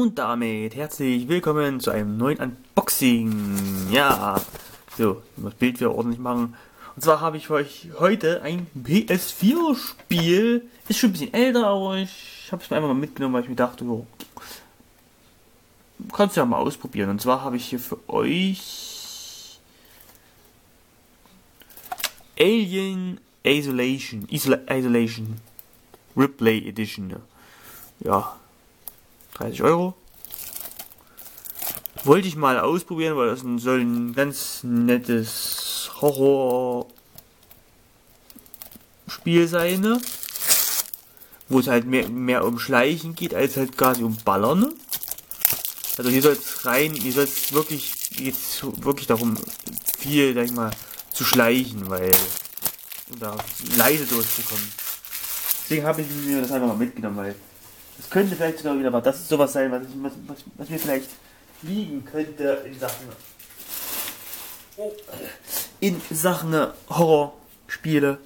Und damit herzlich willkommen zu einem neuen Unboxing. Ja, so, das Bild wieder ordentlich machen. Und zwar habe ich für euch heute ein PS4-Spiel. Ist schon ein bisschen älter, aber ich habe es mir einfach mal mitgenommen, weil ich mir dachte, oh, kannst du ja mal ausprobieren. Und zwar habe ich hier für euch Alien Isolation Ripley Edition. Ja, 30 Euro. Wollte ich mal ausprobieren, weil das soll ein ganz nettes Horror-Spiel sein, ne? Wo es halt mehr um Schleichen geht, als halt quasi um Ballern, ne? Also hier soll es wirklich darum, viel, sag ich mal, zu schleichen, weil da leise durchzukommen. Deswegen habe ich mir das einfach mal mitgenommen, weil es könnte vielleicht sogar wieder, aber das ist sowas sein, was mir vielleicht liegen könnte in Sachen Horrorspiele.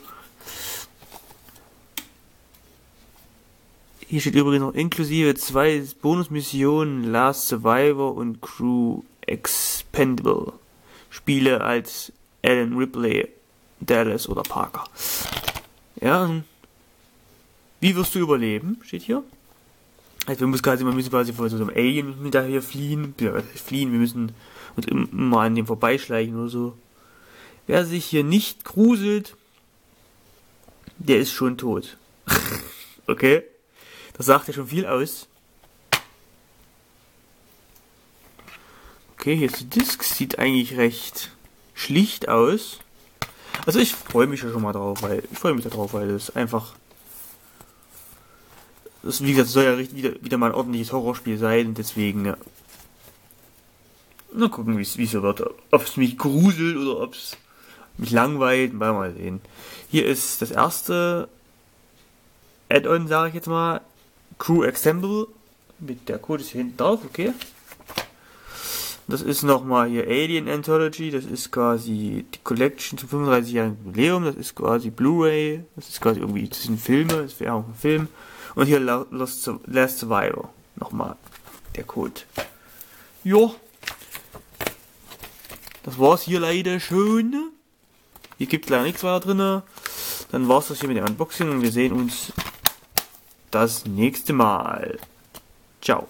Hier steht übrigens noch inklusive 2 Bonusmissionen, Last Survivor und Crew Expendable. Spiele als Ellen Ripley, Dallas oder Parker. Ja, wie wirst du überleben, steht hier. Also wir müssen quasi vor so einem Alien mit daher fliehen. Wir müssen uns immer an dem vorbeischleichen oder so. Wer sich hier nicht gruselt, der ist schon tot. Okay? Das sagt ja schon viel aus. Okay, hier ist die Disc. Sieht eigentlich recht schlicht aus. Also ich freue mich ja schon mal drauf, weil es einfach... Das, wie gesagt, soll ja wieder mal ein ordentliches Horrorspiel sein und deswegen, ja. Na, gucken, wie es so wird. Ob es mich gruselt oder ob es mich langweilt, mal sehen. Hier ist das erste Add-on, sage ich jetzt mal, Crew Assemble. Mit der Code ist hier hinten drauf, okay. Das ist nochmal hier Alien Anthology, das ist quasi die Collection zum 35-jährigen Jubiläum, das ist quasi Blu-ray, das ist quasi irgendwie, das sind Filme, das wäre auch ein Film. Und hier Last Survivor, nochmal der Code. Jo, das war's hier leider schon. Hier gibt's leider nichts weiter drin. Dann war's das hier mit dem Unboxing und wir sehen uns das nächste Mal. Ciao.